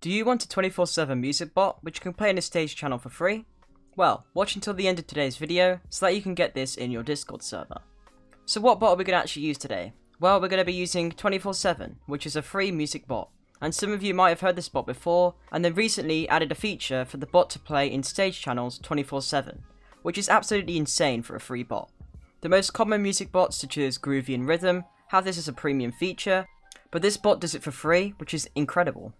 Do you want a 24/7 music bot which you can play in a stage channel for free? Well, watch until the end of today's video so that you can get this in your Discord server. So what bot are we going to actually use today? Well, we're going to be using 24/7, which is a free music bot. And some of you might have heard this bot before, and then recently added a feature for the bot to play in stage channels 24/7, which is absolutely insane for a free bot. The most common music bots such as Groovy and Rhythm have this as a premium feature, but this bot does it for free, which is incredible.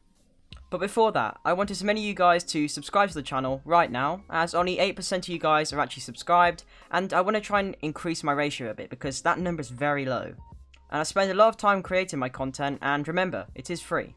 But before that, I want as many of you guys to subscribe to the channel right now, as only 8% of you guys are actually subscribed, and I want to try and increase my ratio a bit because that number is very low. And I spend a lot of time creating my content, and remember, it is free.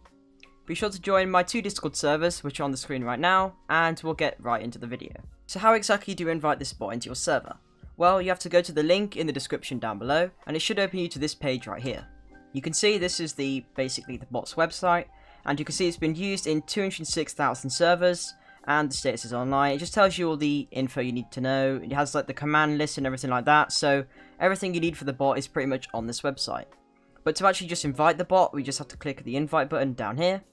Be sure to join my two Discord servers, which are on the screen right now, and we'll get right into the video. So how exactly do you invite this bot into your server? Well, you have to go to the link in the description down below, and it should open you to this page right here. You can see this is basically the bot's website, and you can see it's been used in 206,000 servers, and the status is online. It just tells you all the info you need to know. It has like the command list and everything like that, so everything you need for the bot is pretty much on this website. But to actually just invite the bot, we just have to click the invite button down here.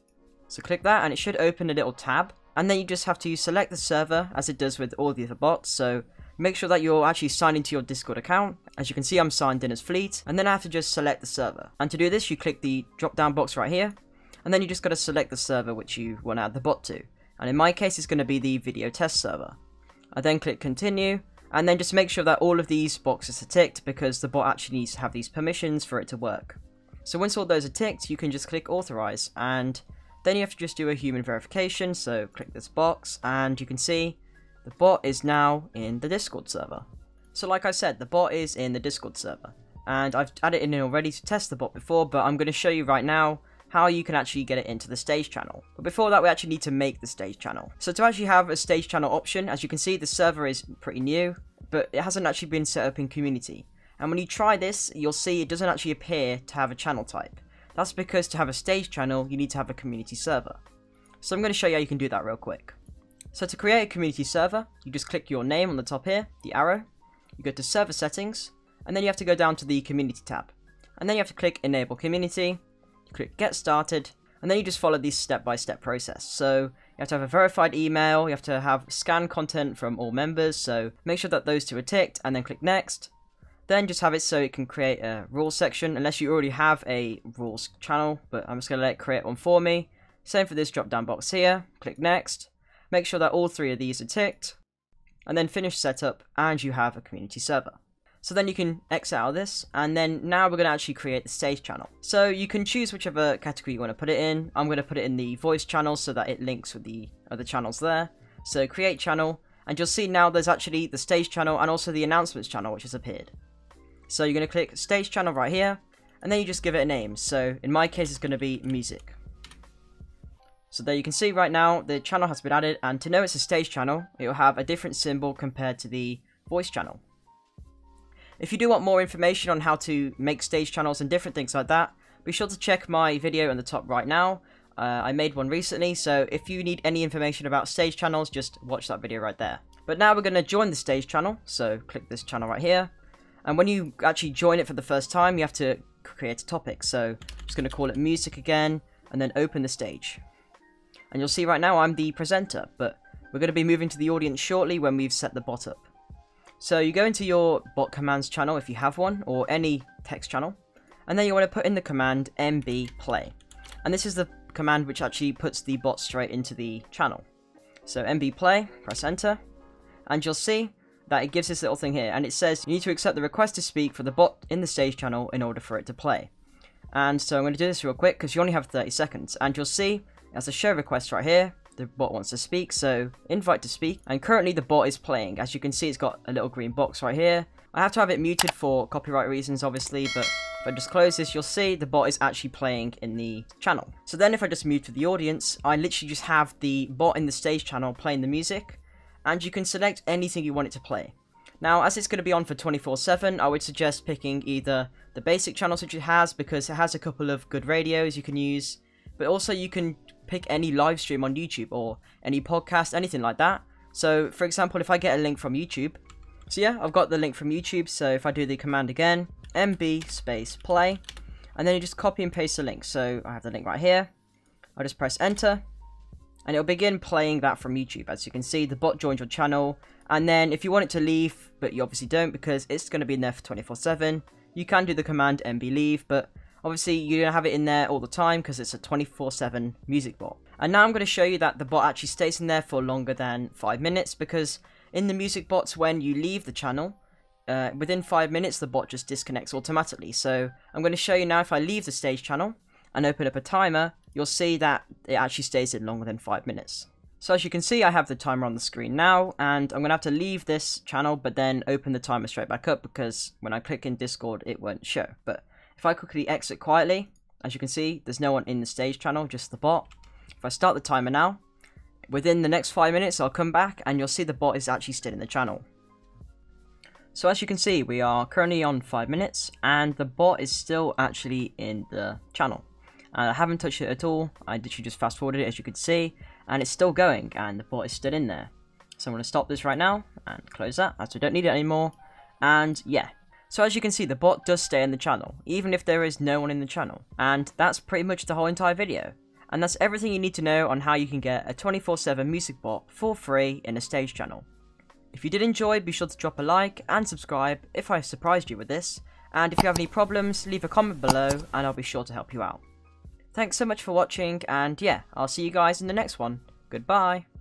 So click that, and it should open a little tab, and then you just have to select the server, as it does with all the other bots, so make sure that you're actually signed into your Discord account. As you can see, I'm signed in as Fleet, and then I have to just select the server. And to do this, you click the drop-down box right here, and then you just got to select the server which you want to add the bot to. And in my case, it's going to be the video test server. I then click continue, and then just make sure that all of these boxes are ticked, because the bot actually needs to have these permissions for it to work. So once all those are ticked, you can just click authorize, and then you have to just do a human verification, so click this box, and you can see the bot is now in the Discord server. So like I said, the bot is in the Discord server, and I've added it in already to test the bot before, but I'm going to show you right now how you can actually get it into the stage channel. But before that, we actually need to make the stage channel. So to actually have a stage channel option, as you can see, the server is pretty new, but it hasn't actually been set up in community. And when you try this, you'll see it doesn't actually appear to have a channel type. That's because to have a stage channel, you need to have a community server. So I'm going to show you how you can do that real quick. So to create a community server, you just click your name on the top here, the arrow, you go to server settings, and then you have to go down to the community tab. And then you have to click enable community, you click get started, and then you just follow this step-by-step process. So you have to have a verified email, you have to have scan content from all members, so make sure that those two are ticked, and then click next. Then just have it so it can create a rules section, unless you already have a rules channel, but I'm just going to let it create one for me. Same for this drop down box here, click next. Make sure that all three of these are ticked, and then finish setup, and you have a community server. So then you can exit out of this, and then now we're going to actually create the stage channel. So you can choose whichever category you want to put it in. I'm going to put it in the voice channel so that it links with the other channels there. So create channel, and you'll see now there's actually the stage channel and also the announcements channel which has appeared. So you're going to click stage channel right here, and then you just give it a name. So in my case, it's going to be music. So there you can see right now the channel has been added, and to know it's a stage channel, it will have a different symbol compared to the voice channel. If you do want more information on how to make stage channels and different things like that, be sure to check my video on the top right now. I made one recently, so if you need any information about stage channels, just watch that video right there. But now we're going to join the stage channel, so click this channel right here. And when you actually join it for the first time, you have to create a topic. So I'm just going to call it music again, and then open the stage. And you'll see right now I'm the presenter, but we're going to be moving to the audience shortly when we've set the bot up. So you go into your bot commands channel if you have one, or any text channel, and then you want to put in the command mbplay. And this is the command which actually puts the bot straight into the channel. So mbplay, press enter, and you'll see that it gives this little thing here, and it says you need to accept the request to speak for the bot in the stage channel in order for it to play. And so I'm going to do this real quick because you only have 30 seconds, and you'll see as a show request right here, the bot wants to speak, so invite to speak, and currently the bot is playing. As you can see, it's got a little green box right here. I have to have it muted for copyright reasons, obviously, but if I just close this, you'll see the bot is actually playing in the channel. So then if I just move to the audience, I literally just have the bot in the stage channel playing the music, and you can select anything you want it to play. Now, as it's going to be on for 24/7, I would suggest picking either the basic channels which it has, because it has a couple of good radios you can use, but also you can pick any live stream on YouTube or any podcast, anything like that. So for example, if I get a link from YouTube, so yeah, I've got the link from YouTube, so if I do the command again, mb play, and then you just copy and paste the link. So I have the link right here, I just press enter, and it'll begin playing that from YouTube. As you can see, the bot joins your channel, and then if you want it to leave, but you obviously don't because it's going to be in there for 24/7, you can do the command mbleave, but obviously you don't have it in there all the time because it's a 24/7 music bot. And now I'm going to show you that the bot actually stays in there for longer than 5 minutes, because in the music bots, when you leave the channel, within 5 minutes the bot just disconnects automatically. So I'm going to show you now, if I leave the stage channel and open up a timer, you'll see that it actually stays in longer than 5 minutes. So as you can see, I have the timer on the screen now, and I'm going to have to leave this channel but then open the timer straight back up, because when I click in Discord it won't show. But if I quickly exit quietly, as you can see, there's no one in the stage channel, just the bot. If I start the timer now, within the next 5 minutes I'll come back and you'll see the bot is actually still in the channel. So as you can see, we are currently on 5 minutes and the bot is still actually in the channel. And I haven't touched it at all. I literally just fast forwarded it, as you can see, and it's still going and the bot is still in there. So I'm going to stop this right now and close that, as we don't need it anymore. And yeah, so as you can see, the bot does stay in the channel even if there is no one in the channel. And that's pretty much the whole entire video, and that's everything you need to know on how you can get a 24/7 music bot for free in a stage channel. If you did enjoy, be sure to drop a like and subscribe if I surprised you with this, and if you have any problems, leave a comment below and I'll be sure to help you out. Thanks so much for watching, and yeah, I'll see you guys in the next one. Goodbye!